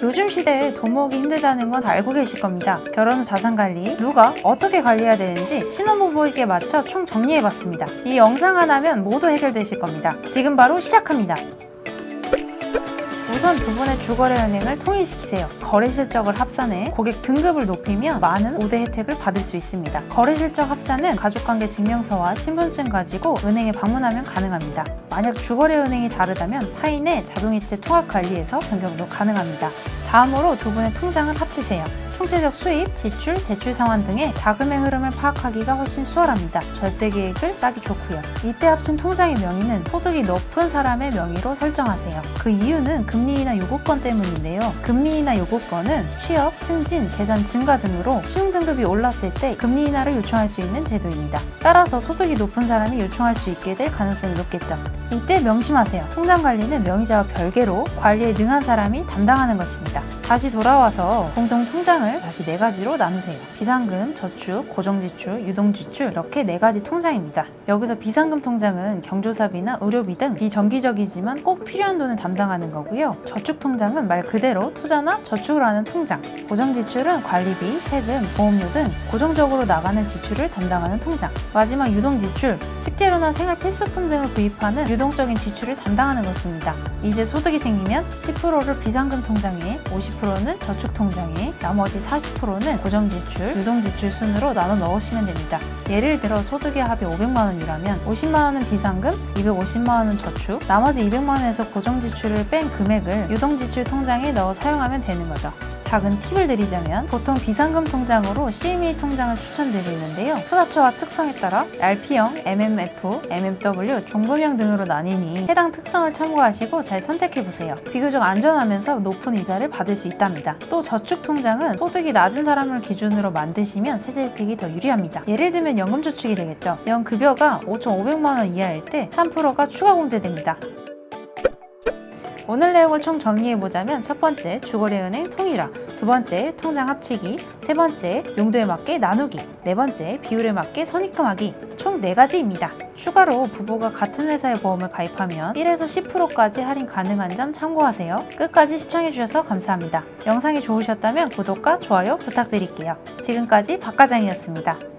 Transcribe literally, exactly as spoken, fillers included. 요즘 시대에 돈 모으기 힘들다는 건 다 알고 계실 겁니다. 결혼 후 자산관리, 누가 어떻게 관리해야 되는지 신혼부부에게 맞춰 총 정리해봤습니다. 이 영상 하나면 모두 해결되실 겁니다. 지금 바로 시작합니다. 우선 두 분의 주거래 은행을 통일시키세요. 거래 실적을 합산해 고객 등급을 높이며 많은 우대 혜택을 받을 수 있습니다. 거래 실적 합산은 가족관계 증명서와 신분증 가지고 은행에 방문하면 가능합니다. 만약 주거래 은행이 다르다면 파인의 자동이체 통합 관리에서 변경도 가능합니다. 다음으로 두 분의 통장을 합치세요. 총체적 수입, 지출, 대출 상환 등의 자금의 흐름을 파악하기가 훨씬 수월합니다. 절세 계획을 짜기 좋고요. 이때 합친 통장의 명의는 소득이 높은 사람의 명의로 설정하세요. 그 이유는 금리이나 요구권 때문인데요. 금리이나 요구권은 취업, 승진, 재산 증가 등으로 신용등급이 올랐을 때 금리 인하를 요청할 수 있는 제도입니다. 따라서 소득이 높은 사람이 요청할 수 있게 될 가능성이 높겠죠. 이때 명심하세요. 통장 관리는 명의자와 별개로 관리에 능한 사람이 담당하는 것입니다. 다시 돌아와서 공동 통장을 다시 네 가지로 나누세요. 비상금, 저축, 고정지출, 유동지출 이렇게 네 가지 통장입니다. 여기서 비상금 통장은 경조사비나 의료비 등 비정기적이지만 꼭 필요한 돈을 담당하는 거고요. 저축 통장은 말 그대로 투자나 저축을 하는 통장. 고정지출은 관리비, 세금, 보험료 등 고정적으로 나가는 지출을 담당하는 통장. 마지막 유동지출, 식재료나 생활 필수품 등을 구입하는 유동적인 지출을 담당하는 것입니다. 이제 소득이 생기면 십 퍼센트를 비상금 통장에, 오십 퍼센트는 저축 통장에, 나머지 사십 퍼센트는 고정지출, 유동지출 순으로 나눠 넣으시면 됩니다. 예를 들어 소득의 합이 오백만 원이라면 오십만 원은 비상금, 이백오십만 원은 저축, 나머지 이백만 원에서 고정지출을 뺀 금액을 유동지출 통장에 넣어 사용하면 되는 거죠. 작은 팁을 드리자면 보통 비상금 통장으로 씨엠이 통장을 추천드리는데요. 투자처와 특성에 따라 알피형, 엠엠에프, 엠엠더블유, 종금형 등으로 나뉘니 해당 특성을 참고하시고 잘 선택해보세요. 비교적 안전하면서 높은 이자를 받을 수 있답니다. 또 저축 통장은 소득이 낮은 사람을 기준으로 만드시면 세제 혜택이 더 유리합니다. 예를 들면 연금저축이 되겠죠. 연급여가 오천오백만 원 이하일 때 삼 퍼센트가 추가 공제됩니다. 오늘 내용을 총 정리해보자면 첫 번째, 주거래 은행 통일화, 두 번째, 통장 합치기, 세 번째, 용도에 맞게 나누기, 네 번째, 비율에 맞게 선입금하기, 총 네 가지입니다. 추가로 부부가 같은 회사의 보험을 가입하면 일에서 십 퍼센트까지 할인 가능한 점 참고하세요. 끝까지 시청해주셔서 감사합니다. 영상이 좋으셨다면 구독과 좋아요 부탁드릴게요. 지금까지 박과장이었습니다.